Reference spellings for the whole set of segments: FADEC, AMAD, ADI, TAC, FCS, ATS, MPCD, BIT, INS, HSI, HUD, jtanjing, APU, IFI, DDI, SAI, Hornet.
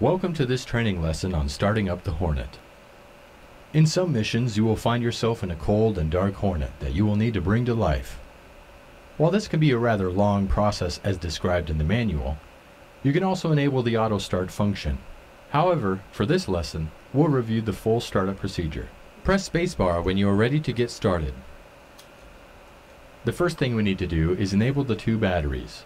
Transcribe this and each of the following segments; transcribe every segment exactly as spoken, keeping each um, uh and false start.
Welcome to this training lesson on starting up the Hornet. In some missions, you will find yourself in a cold and dark Hornet that you will need to bring to life. While this can be a rather long process as described in the manual, you can also enable the auto start function. However, for this lesson, we'll review the full startup procedure. Press spacebar when you are ready to get started. The first thing we need to do is enable the two batteries.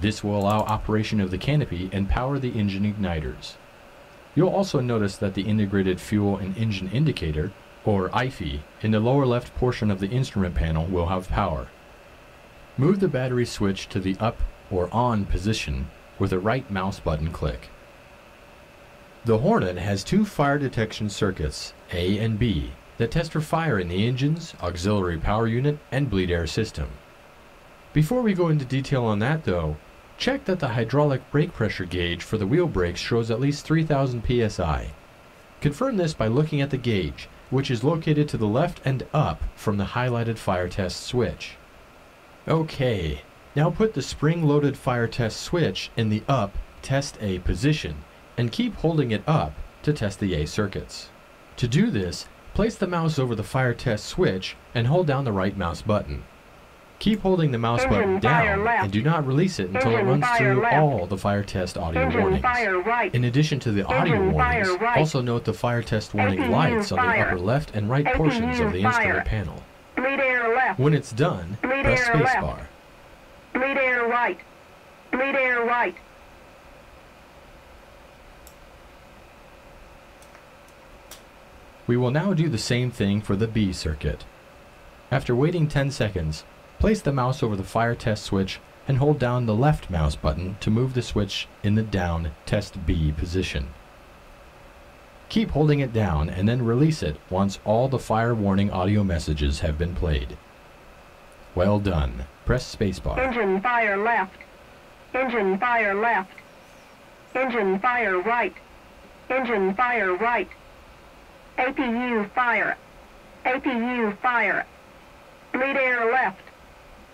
This will allow operation of the canopy and power the engine igniters. You'll also notice that the integrated fuel and engine indicator, or I F I, in the lower left portion of the instrument panel will have power. Move the battery switch to the up or on position with a right mouse button click. The Hornet has two fire detection circuits, A and B, that test for fire in the engines, auxiliary power unit, and bleed air system. Before we go into detail on that though, check that the hydraulic brake pressure gauge for the wheel brakes shows at least three thousand P S I. Confirm this by looking at the gauge, which is located to the left and up from the highlighted fire test switch. Okay, now put the spring-loaded fire test switch in the up test A position and keep holding it up to test the A circuits. To do this, place the mouse over the fire test switch and hold down the right mouse button. Keep holding the mouse button down and do not release it until it runs through all the fire test audio warnings. In addition to the audio warnings, also note the fire test warning lights on the upper left and right portions of the instrument panel. When it's done, press spacebar. Bleed air right. Bleed air right. We will now do the same thing for the B circuit. After waiting ten seconds, place the mouse over the fire test switch and hold down the left mouse button to move the switch in the down test B position. Keep holding it down and then release it once all the fire warning audio messages have been played. Well done. Press spacebar. Engine fire left. Engine fire left. Engine fire right. Engine fire right. A P U fire. A P U fire. Bleed air left.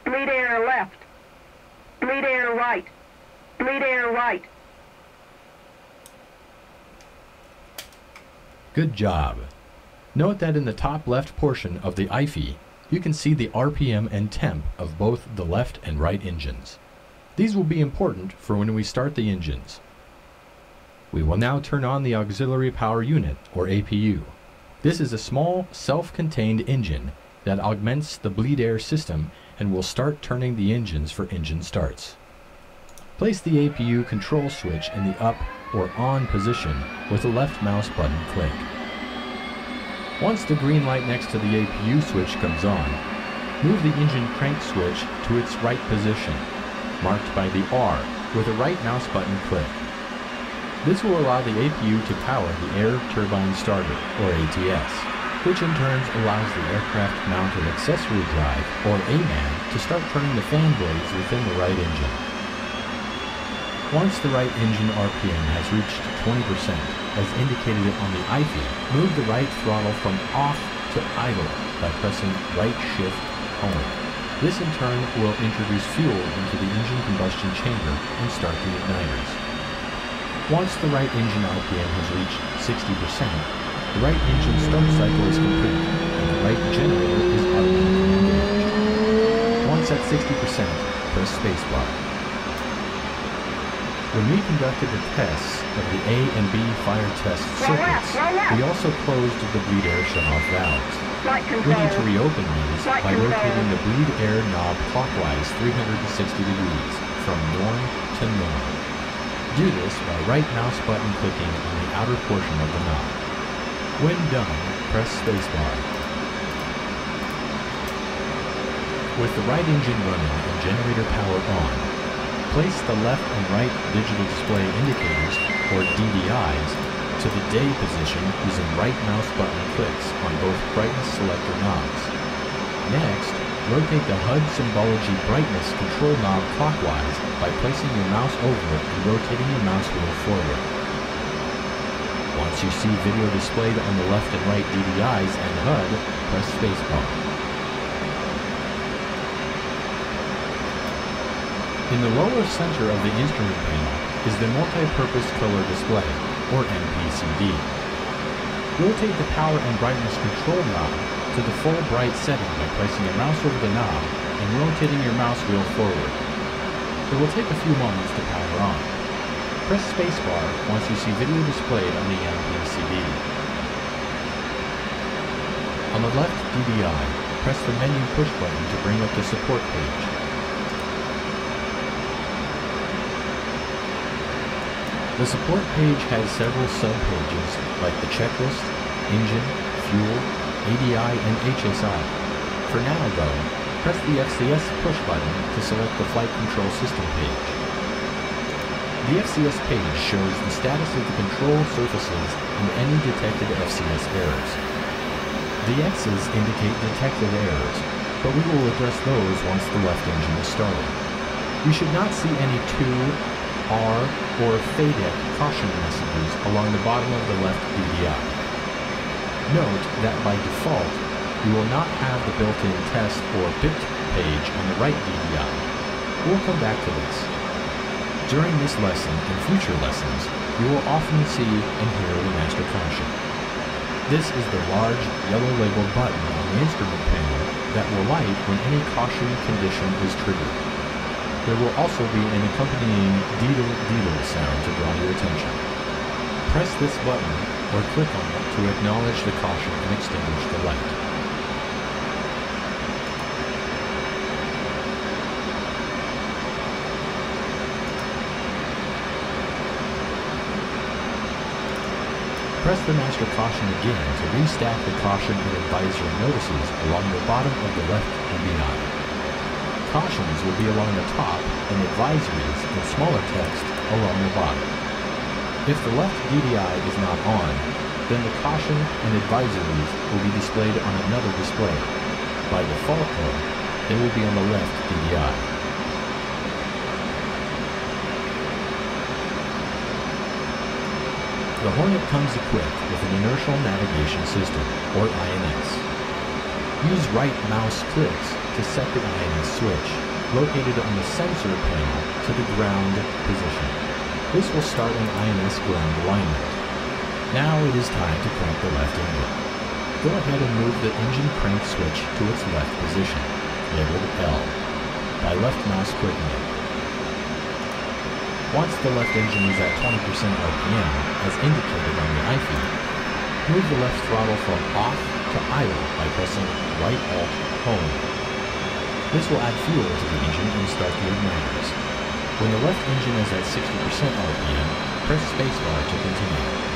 Bleed air left. Bleed air right. Bleed air right. Good job. Note that in the top left portion of the I F I, you can see the R P M and temp of both the left and right engines. These will be important for when we start the engines. We will now turn on the auxiliary power unit, or A P U. This is a small, self-contained engine that augments the bleed air system and will start turning the engines for engine starts. Place the A P U control switch in the up or on position with the left mouse button click. Once the green light next to the A P U switch comes on, move the engine crank switch to its right position, marked by the R with a right mouse button click. This will allow the A P U to power the air turbine starter, or A T S, which in turn allows the aircraft mounted accessory drive, or A M A D, to start turning the fan blades within the right engine. Once the right engine R P M has reached twenty percent, as indicated on the I F I, move the right throttle from off to idle by pressing right shift home. This in turn will introduce fuel into the engine combustion chamber and start the igniters. Once the right engine R P M has reached sixty percent, the right engine start cycle is complete, and the right generator is automatically engaged. Once at sixty percent, press spacebar. When we conducted the tests of the A and B fire test circuits, we also closed the bleed air shutoff valves. We need to reopen these by rotating the bleed air knob clockwise three hundred sixty degrees from norm to norm. Do this by right mouse button clicking on the outer portion of the knob. When done, press spacebar. With the right engine running and generator power on, place the left and right digital display indicators, or D D Is, to the day position using right mouse button clicks on both brightness selector knobs. Next, rotate the H U D symbology brightness control knob clockwise by placing your mouse over it and rotating your mouse wheel forward. Once you see video displayed on the left and right D D Is and H U D, press spacebar. In the lower center of the instrument panel, is the Multi-Purpose Color Display, or M P C D. Rotate the Power and Brightness Control knob to the full bright setting by placing your mouse over the knob and rotating your mouse wheel forward. It will take a few moments to power on. Press spacebar once you see video displayed on the M P C D. On the left D D I, press the menu push button to bring up the support page. The support page has several sub-pages like the checklist, engine, fuel, A D I, and H S I. For now though, press the F C S push button to select the flight control system page. The F C S page shows the status of the control surfaces and any detected F C S errors. The X's indicate detected errors, but we will address those once the left engine is started. You should not see any two, R, or FADEC caution messages along the bottom of the left D D I. Note that by default, you will not have the built-in test or B I T page on the right D D I. We'll come back to this. During this lesson and future lessons, you will often see and hear the master caution. This is the large yellow label button on the instrument panel that will light when any caution condition is triggered. There will also be an accompanying deedle deedle sound to draw your attention. Press this button or click on it to acknowledge the caution and extinguish the light. Press the master caution again to restack the caution and advisory notices along the bottom of the left D D I. Cautions will be along the top and advisories in smaller text along the bottom. If the left D D I is not on, then the caution and advisories will be displayed on another display. By default though, they will be on the left D D I. The Hornet comes equipped with an Inertial Navigation System, or I N S. Use right mouse clicks to set the I N S switch, located on the sensor panel, to the ground position. This will start an I N S ground alignment. Now it is time to crank the left engine. Go ahead and move the engine crank switch to its left position, labeled L, by left mouse clicking it. Once the left engine is at twenty percent R P M, as indicated on the I F I, move the left throttle from off to idle by pressing right alt home. This will add fuel to the engine and start the igniters. When the left engine is at sixty percent R P M, press spacebar to continue.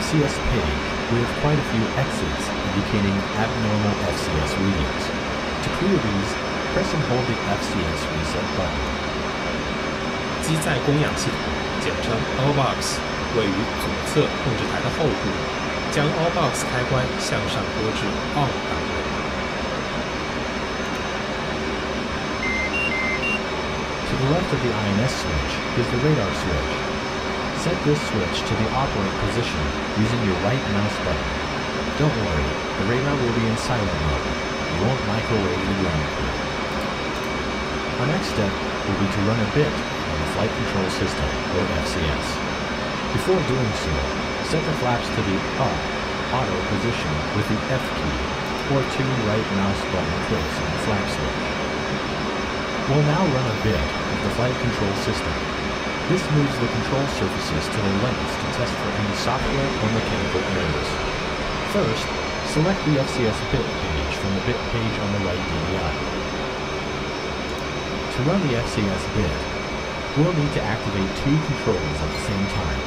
F C S page, we have quite a few X's indicating abnormal F C S readings. To clear these, press and hold the F C S reset button. 机载供氧系统，简称 All-Box， 位于左侧控制台的后部，将 All-Box 开关向上拨至 On 档位。To the left of the I N S switch is the radar switch. Set this switch to the operate position using your right mouse button. Don't worry, the radar will be in silent mode. You won't microwave the ground crew. Our next step will be to run a B I T on the flight control system, or F C S. Before doing so, set the flaps to the up, auto position with the F key, or two right mouse button clicks on the flap switch. We'll now run a B I T of the flight control system. This moves the control surfaces to their lengths to test for any software or mechanical errors. First, select the F C S B I T page from the B I T page on the right D D I. To run the F C S B I T, we'll need to activate two controls at the same time.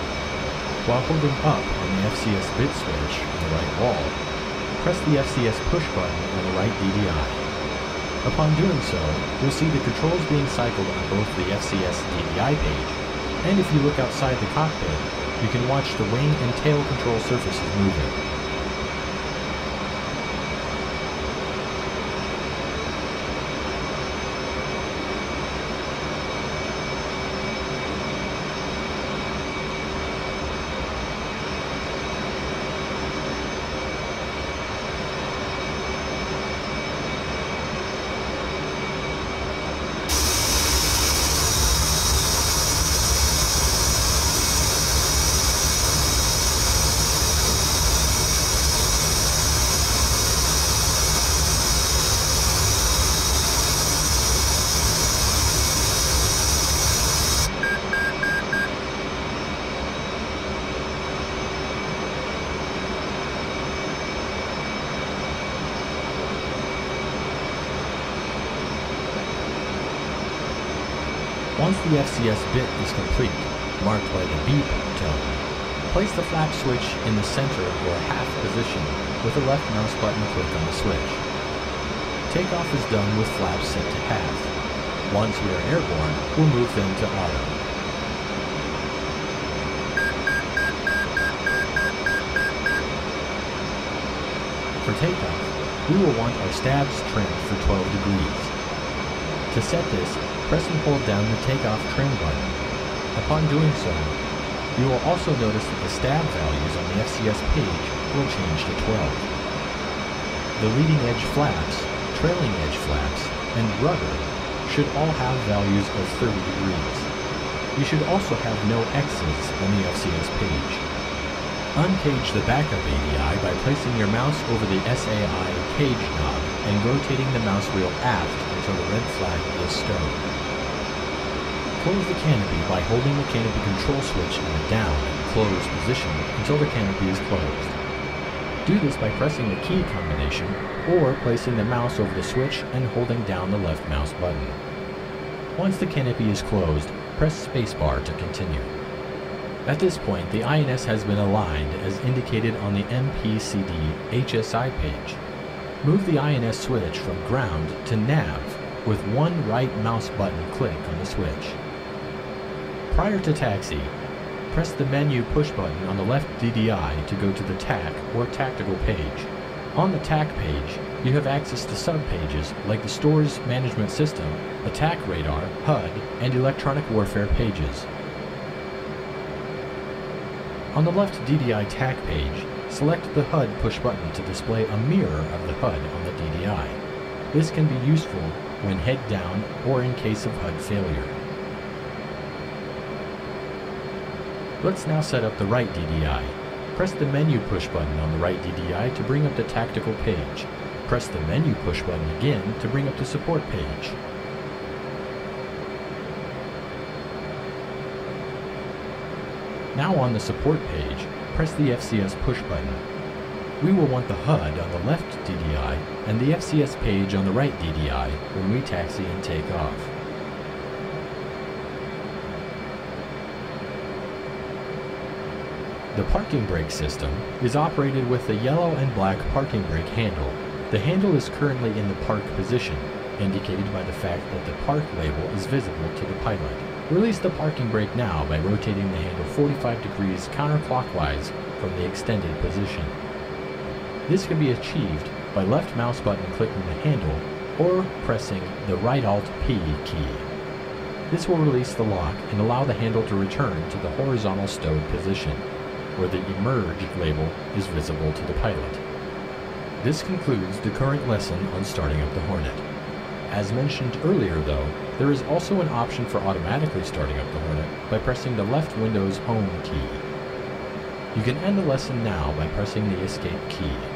While holding up on the F C S B I T switch on the right wall, press the F C S push button on the right D D I. Upon doing so, you'll see the controls being cycled on both the F C S D D I page, and if you look outside the cockpit, you can watch the wing and tail control surfaces moving. Once the F C S bit is complete, marked by the beep tone, place the flap switch in the center or half position with the left mouse button click on the switch. Takeoff is done with flaps set to half. Once we are airborne, we'll move them to auto. For takeoff, we will want our stabs trimmed for twelve degrees. To set this, press and hold down the takeoff trim button. Upon doing so, you will also notice that the stab values on the F C S page will change to twelve. The leading edge flaps, trailing edge flaps, and rudder should all have values of thirty degrees. You should also have no X's on the F C S page. Uncage the backup A D I by placing your mouse over the S A I cage knob and rotating the mouse wheel aft until the red flag is stowed. Close the canopy by holding the canopy control switch in the down and close position until the canopy is closed. Do this by pressing the key combination or placing the mouse over the switch and holding down the left mouse button. Once the canopy is closed, press spacebar to continue. At this point, the I N S has been aligned as indicated on the M P C D H S I page. Move the I N S switch from ground to nav with one right mouse button click on the switch. Prior to taxi, press the menu push button on the left D D I to go to the T A C or tactical page. On the T A C page, you have access to sub-pages like the Stores Management System, Attack Radar, H U D, and Electronic Warfare pages. On the left D D I T A C page, select the H U D push button to display a mirror of the H U D on the D D I. This can be useful when head down or in case of H U D failure. Let's now set up the right D D I. Press the menu push button on the right D D I to bring up the tactical page. Press the menu push button again to bring up the support page. Now on the support page, press the F C S push button. We will want the H U D on the left D D I and the F C S page on the right D D I when we taxi and take off. The parking brake system is operated with the yellow and black parking brake handle. The handle is currently in the park position, indicated by the fact that the park label is visible to the pilot. Release the parking brake now by rotating the handle forty-five degrees counterclockwise from the extended position. This can be achieved by left mouse button clicking the handle or pressing the right alt P key. This will release the lock and allow the handle to return to the horizontal stowed position, where the emerge label is visible to the pilot. This concludes the current lesson on starting up the Hornet. As mentioned earlier though, there is also an option for automatically starting up the Hornet by pressing the left Windows Home key. You can end the lesson now by pressing the Escape key.